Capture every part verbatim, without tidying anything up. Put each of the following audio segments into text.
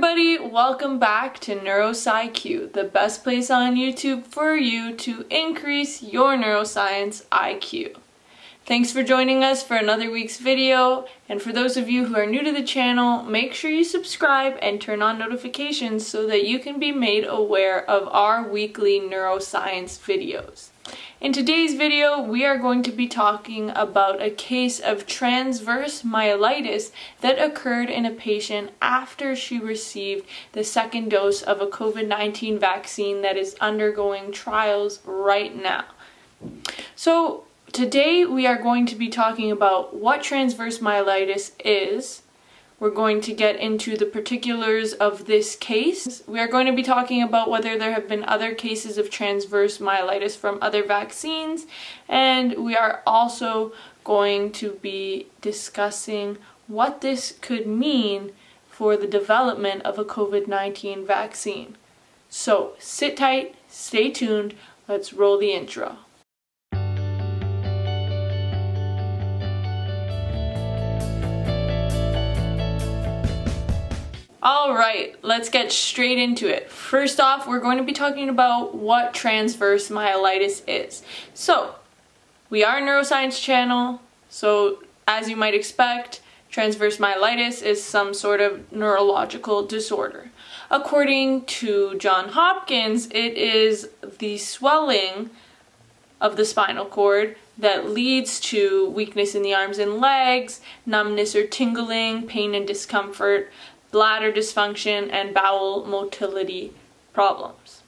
everybody, welcome back to NeurosciQ, the best place on YouTube for you to increase your neuroscience I Q. Thanks for joining us for another week's video, and for those of you who are new to the channel, make sure you subscribe and turn on notifications so that you can be made aware of our weekly neuroscience videos. In today's video, we are going to be talking about a case of transverse myelitis that occurred in a patient after she received the second dose of a COVID nineteen vaccine that is undergoing trials right now. So, today we are going to be talking about what transverse myelitis is. We're going to get into the particulars of this case. We are going to be talking about whether there have been other cases of transverse myelitis from other vaccines, and we are also going to be discussing what this could mean for the development of a COVID nineteen vaccine. So sit tight, stay tuned, let's roll the intro. Alright, let's get straight into it. First off, we're going to be talking about what transverse myelitis is. So, we are a neuroscience channel, so as you might expect, transverse myelitis is some sort of neurological disorder. According to Johns Hopkins, it is the swelling of the spinal cord that leads to weakness in the arms and legs, numbness or tingling, pain and discomfort, bladder dysfunction, and bowel motility problems.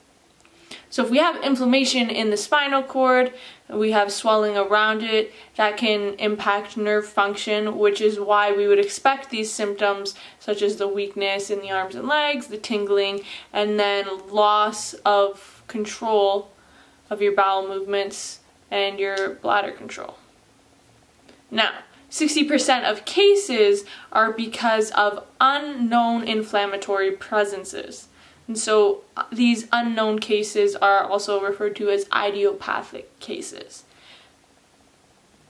So if we have inflammation in the spinal cord, we have swelling around it, that can impact nerve function, which is why we would expect these symptoms such as the weakness in the arms and legs, the tingling, and then loss of control of your bowel movements and your bladder control. Now, sixty percent of cases are because of unknown inflammatory presences. And so these unknown cases are also referred to as idiopathic cases.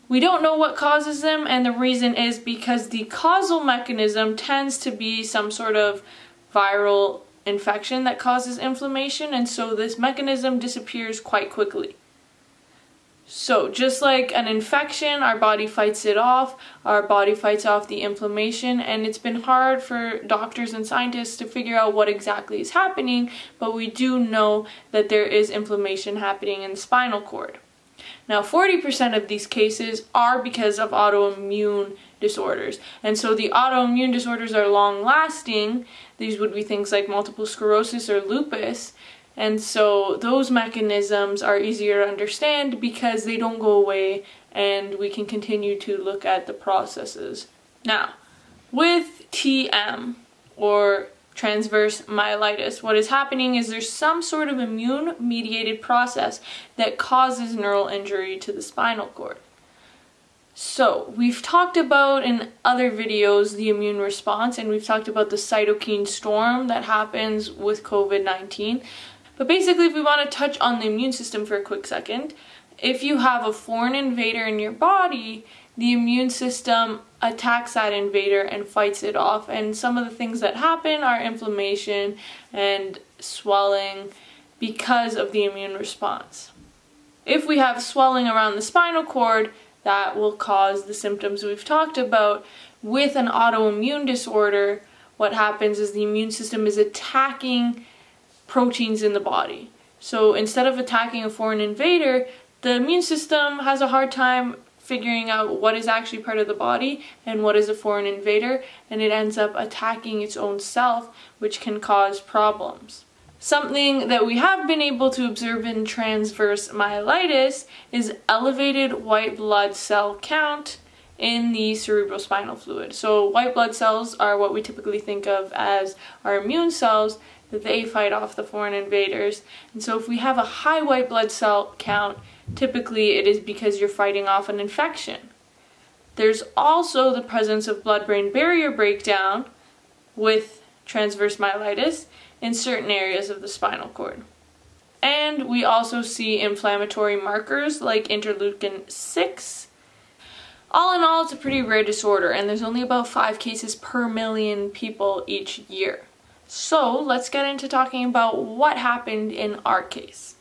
We don't know what causes them, and the reason is because the causal mechanism tends to be some sort of viral infection that causes inflammation, and so this mechanism disappears quite quickly. So just like an infection, our body fights it off, our body fights off the inflammation, and it's been hard for doctors and scientists to figure out what exactly is happening, but we do know that there is inflammation happening in the spinal cord. Now, forty percent of these cases are because of autoimmune disorders, and so the autoimmune disorders are long-lasting. These would be things like multiple sclerosis or lupus. And so those mechanisms are easier to understand because they don't go away and we can continue to look at the processes. Now, with T M, or transverse myelitis, what is happening is there's some sort of immune-mediated process that causes neural injury to the spinal cord. So, we've talked about in other videos the immune response, and we've talked about the cytokine storm that happens with COVID nineteen. But basically, if we want to touch on the immune system for a quick second, if you have a foreign invader in your body, the immune system attacks that invader and fights it off. And some of the things that happen are inflammation and swelling because of the immune response. If we have swelling around the spinal cord, that will cause the symptoms we've talked about. With an autoimmune disorder, what happens is the immune system is attacking proteins in the body. So instead of attacking a foreign invader, the immune system has a hard time figuring out what is actually part of the body and what is a foreign invader, and it ends up attacking its own self, which can cause problems. Something that we have been able to observe in transverse myelitis is elevated white blood cell count in the cerebrospinal fluid. So white blood cells are what we typically think of as our immune cells, that they fight off the foreign invaders. And so if we have a high white blood cell count, typically it is because you're fighting off an infection. There's also the presence of blood-brain barrier breakdown with transverse myelitis in certain areas of the spinal cord. And we also see inflammatory markers like interleukin six. All in all, it's a pretty rare disorder, and there's only about five cases per million people each year. So let's get into talking about what happened in our case.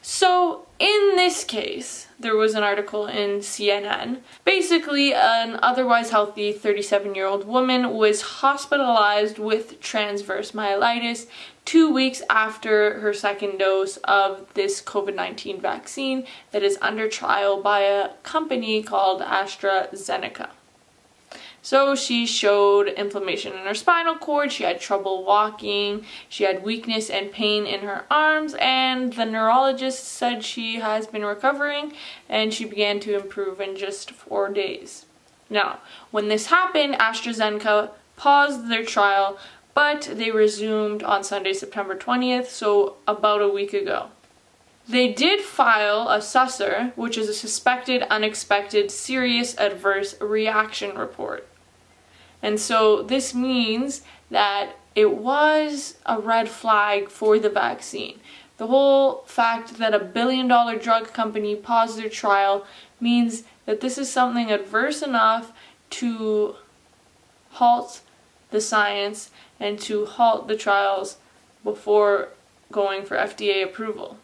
So in this case, there was an article in C N N. Basically, an otherwise healthy thirty-seven-year-old woman was hospitalized with transverse myelitis two weeks after her second dose of this COVID nineteen vaccine that is under trial by a company called AstraZeneca. So she showed inflammation in her spinal cord, she had trouble walking, she had weakness and pain in her arms, and the neurologist said she has been recovering and she began to improve in just four days. Now, when this happened, AstraZeneca paused their trial, but they resumed on Sunday, September twentieth, so about a week ago. They did file a SUSAR, which is a Suspected Unexpected Serious Adverse Reaction Report. And so this means that it was a red flag for the vaccine. The whole fact that a billion dollar drug company paused their trial means that this is something adverse enough to halt the science and to halt the trials before going for F D A approval.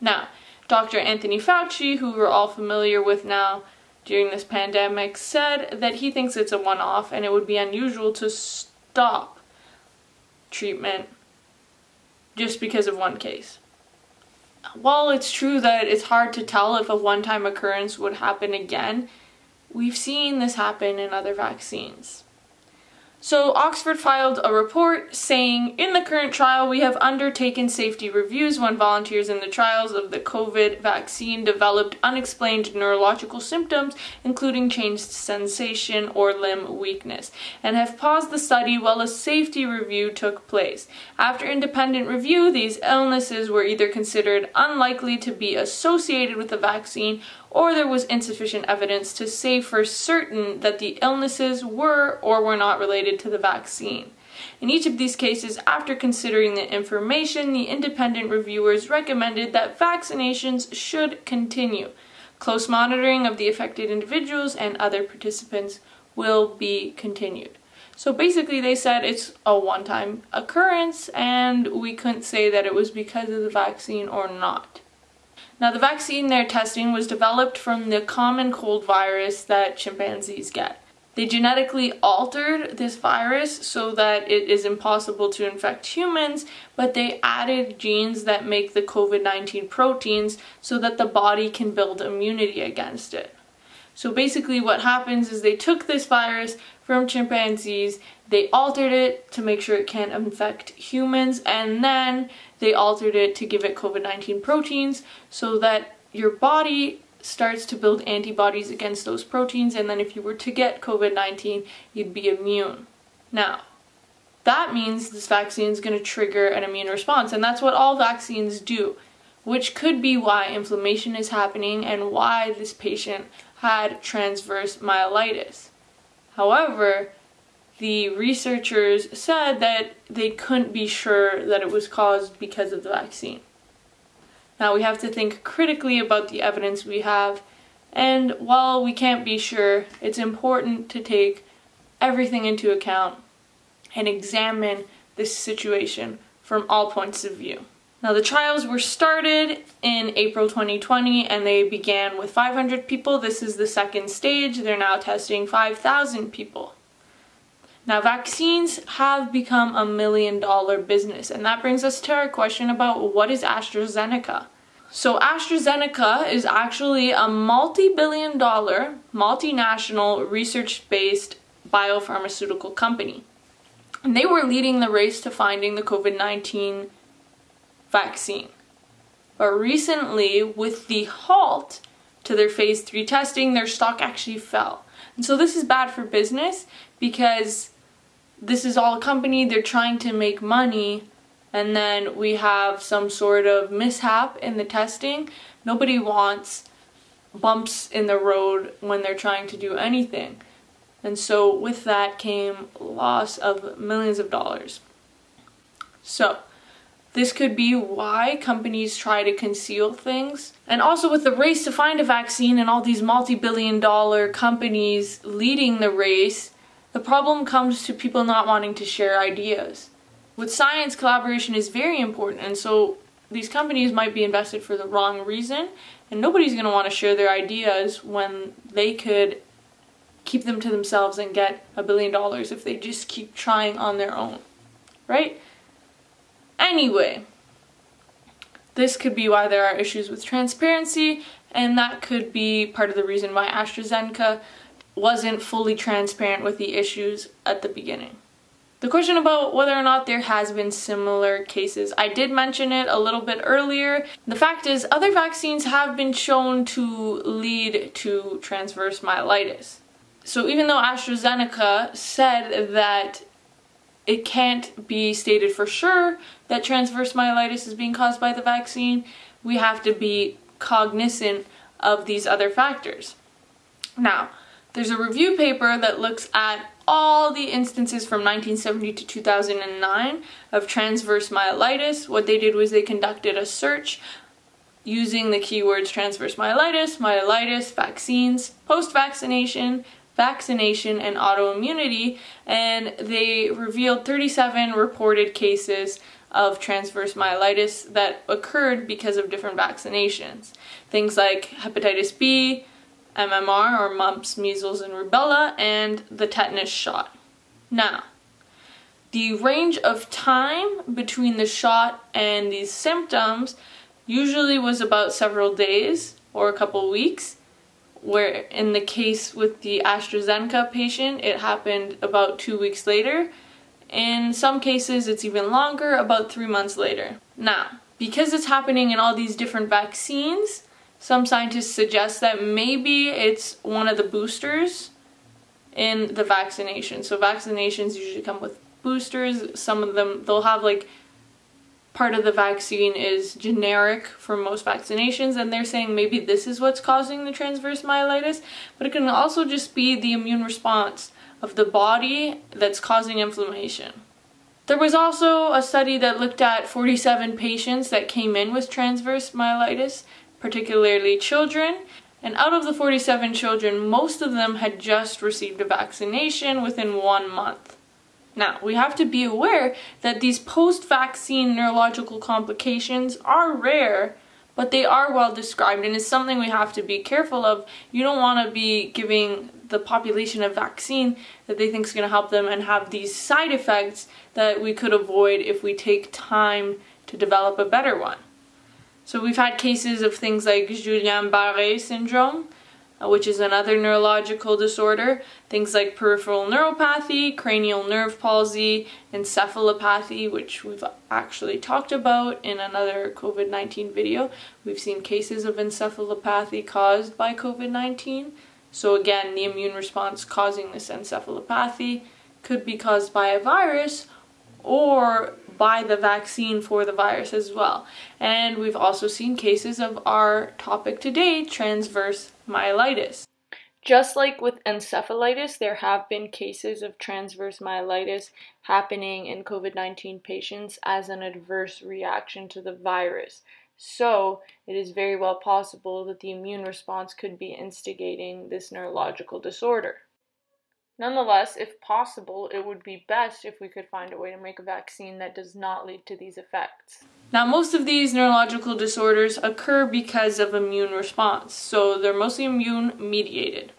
Now, Doctor Anthony Fauci, who we're all familiar with now during this pandemic, said that he thinks it's a one-off and it would be unusual to stop treatment just because of one case. While it's true that it's hard to tell if a one-time occurrence would happen again, we've seen this happen in other vaccines. So Oxford filed a report saying, in the current trial, we have undertaken safety reviews when volunteers in the trials of the COVID vaccine developed unexplained neurological symptoms, including changed sensation or limb weakness, and have paused the study while a safety review took place. After independent review, these illnesses were either considered unlikely to be associated with the vaccine or there was insufficient evidence to say for certain that the illnesses were or were not related to the vaccine. In each of these cases, after considering the information, the independent reviewers recommended that vaccinations should continue. Close monitoring of the affected individuals and other participants will be continued. So basically they said it's a one-time occurrence and we couldn't say that it was because of the vaccine or not. Now, the vaccine they're testing was developed from the common cold virus that chimpanzees get. They genetically altered this virus so that it is impossible to infect humans, but they added genes that make the COVID nineteen proteins so that the body can build immunity against it. So basically what happens is they took this virus from chimpanzees, they altered it to make sure it can't infect humans, and then they altered it to give it COVID nineteen proteins so that your body starts to build antibodies against those proteins, and then if you were to get COVID nineteen, you'd be immune. Now, that means this vaccine is going to trigger an immune response, and that's what all vaccines do, which could be why inflammation is happening and why this patient had transverse myelitis. However, the researchers said that they couldn't be sure that it was caused because of the vaccine. Now, we have to think critically about the evidence we have, and while we can't be sure, it's important to take everything into account and examine this situation from all points of view. Now, the trials were started in April twenty twenty and they began with five hundred people. This is the second stage. They're now testing five thousand people. Now, vaccines have become a million dollar business, and that brings us to our question about what is AstraZeneca? So AstraZeneca is actually a multi-billion dollar, multinational, research-based biopharmaceutical company. And they were leading the race to finding the COVID nineteen vaccine. But recently, with the halt to their phase three testing, their stock actually fell. And so this is bad for business because this is all a company, they're trying to make money, and then we have some sort of mishap in the testing. Nobody wants bumps in the road when they're trying to do anything. And so with that came loss of millions of dollars. So this could be why companies try to conceal things. And also with the race to find a vaccine and all these multi-billion dollar companies leading the race, the problem comes to people not wanting to share ideas. with science, collaboration is very important, and so these companies might be invested for the wrong reason, and nobody's going to want to share their ideas when they could keep them to themselves and get a billion dollars if they just keep trying on their own, right? Anyway, this could be why there are issues with transparency, and that could be part of the reason why AstraZeneca wasn't fully transparent with the issues at the beginning. The question about whether or not there has been similar cases, I did mention it a little bit earlier. The fact is, other vaccines have been shown to lead to transverse myelitis. So even though AstraZeneca said that it can't be stated for sure that transverse myelitis is being caused by the vaccine, we have to be cognizant of these other factors. Now, there's a review paper that looks at all the instances from nineteen seventy to two thousand nine of transverse myelitis. What they did was they conducted a search using the keywords transverse myelitis, myelitis, vaccines, post-vaccination, vaccination, and autoimmunity, and they revealed thirty-seven reported cases of transverse myelitis that occurred because of different vaccinations. Things like hepatitis B, M M R or mumps, measles, and rubella, and the tetanus shot. Now, the range of time between the shot and these symptoms usually was about several days or a couple weeks, where in the case with the AstraZeneca patient, it happened about two weeks later. In some cases, it's even longer, about three months later. Now, because it's happening in all these different vaccines, some scientists suggest that maybe it's one of the boosters in the vaccination. So vaccinations usually come with boosters. Some of them, they'll have like part of the vaccine is generic for most vaccinations, and they're saying maybe this is what's causing the transverse myelitis, but it can also just be the immune response of the body that's causing inflammation. There was also a study that looked at forty-seven patients that came in with transverse myelitis, particularly children, and out of the forty-seven children, most of them had just received a vaccination within one month. Now, we have to be aware that these post-vaccine neurological complications are rare, but they are well described, and it's something we have to be careful of. You don't want to be giving the population a vaccine that they think is going to help them and have these side effects that we could avoid if we take time to develop a better one. So we've had cases of things like Guillain-Barré syndrome, which is another neurological disorder, things like peripheral neuropathy, cranial nerve palsy, encephalopathy, which we've actually talked about in another COVID nineteen video. We've seen cases of encephalopathy caused by COVID nineteen. So again, the immune response causing this encephalopathy could be caused by a virus or by the vaccine for the virus as well. And we've also seen cases of our topic today, transverse myelitis. Just like with encephalitis, there have been cases of transverse myelitis happening in COVID nineteen patients as an adverse reaction to the virus. So it is very well possible that the immune response could be instigating this neurological disorder. Nonetheless, if possible, it would be best if we could find a way to make a vaccine that does not lead to these effects. Now, most of these neurological disorders occur because of immune response, so they're mostly immune-mediated.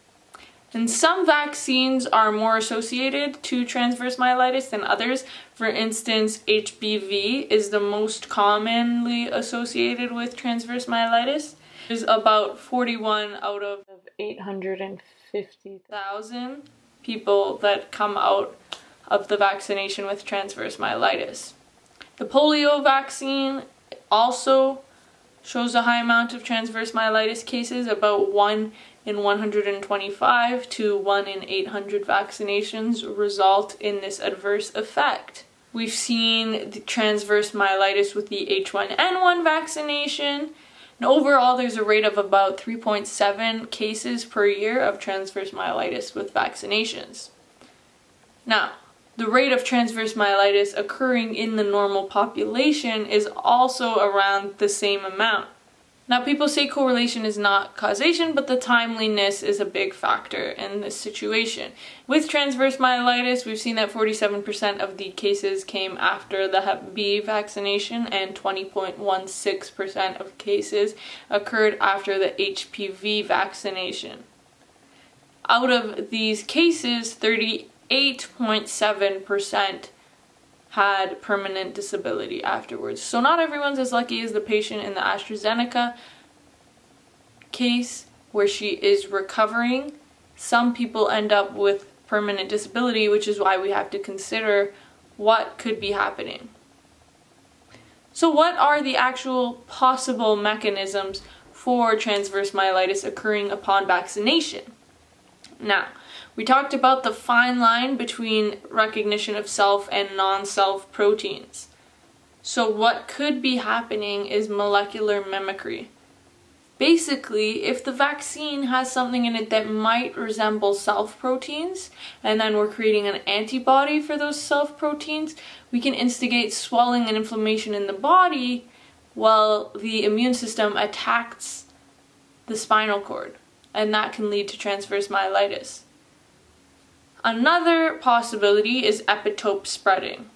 And some vaccines are more associated to transverse myelitis than others. For instance, H B V is the most commonly associated with transverse myelitis. There's about forty-one out of eight hundred fifty thousand. People that come out of the vaccination with transverse myelitis. The polio vaccine also shows a high amount of transverse myelitis cases, about one in one hundred twenty-five to one in eight hundred vaccinations result in this adverse effect. We've seen the transverse myelitis with the H one N one vaccination. And overall, there's a rate of about three point seven cases per year of transverse myelitis with vaccinations. Now, the rate of transverse myelitis occurring in the normal population is also around the same amount. Now, people say correlation is not causation, but the timeliness is a big factor in this situation. With transverse myelitis, we've seen that forty-seven percent of the cases came after the Hep B vaccination and twenty point one six percent of cases occurred after the H P V vaccination. Out of these cases, thirty-eight point seven percent had permanent disability afterwards. So not everyone's as lucky as the patient in the AstraZeneca case where she is recovering. Some people end up with permanent disability, which is why we have to consider what could be happening. So what are the actual possible mechanisms for transverse myelitis occurring upon vaccination? Now, we talked about the fine line between recognition of self and non-self proteins. So what could be happening is molecular mimicry. Basically, if the vaccine has something in it that might resemble self proteins, and then we're creating an antibody for those self proteins, we can instigate swelling and inflammation in the body while the immune system attacks the spinal cord, and that can lead to transverse myelitis. Another possibility is epitope spreading.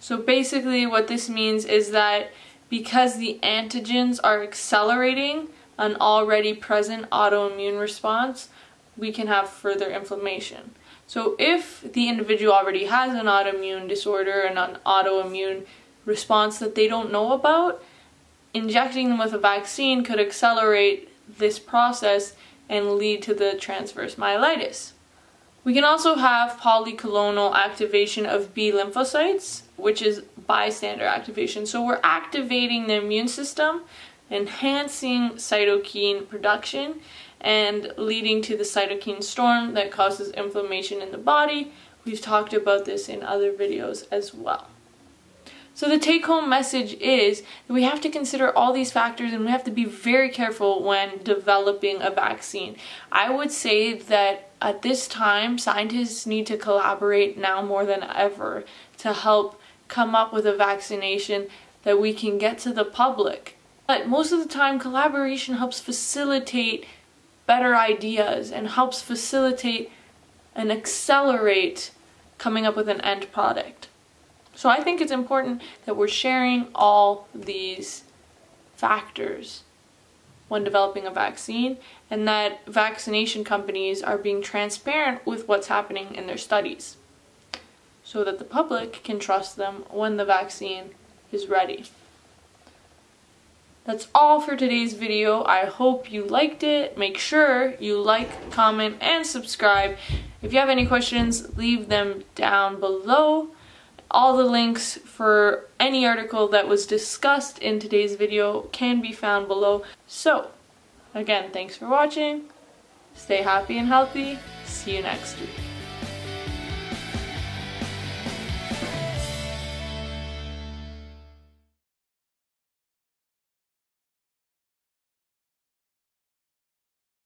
So basically what this means is that because the antigens are accelerating an already present autoimmune response, we can have further inflammation. So if the individual already has an autoimmune disorder and an autoimmune response that they don't know about, injecting them with a vaccine could accelerate this process and lead to the transverse myelitis. We can also have polyclonal activation of B lymphocytes, which is bystander activation. So we're activating the immune system, enhancing cytokine production, and leading to the cytokine storm that causes inflammation in the body. We've talked about this in other videos as well. So the take-home message is that we have to consider all these factors and we have to be very careful when developing a vaccine. I would say that at this time, scientists need to collaborate now more than ever to help come up with a vaccination that we can get to the public. But most of the time, collaboration helps facilitate better ideas and helps facilitate and accelerate coming up with an end product. So I think it's important that we're sharing all these factors when developing a vaccine, and that vaccination companies are being transparent with what's happening in their studies so that the public can trust them when the vaccine is ready. That's all for today's video. I hope you liked it. Make sure you like, comment, and subscribe. If you have any questions, leave them down below. All the links for any article that was discussed in today's video can be found below. So, again, thanks for watching. Stay happy and healthy. See you next week.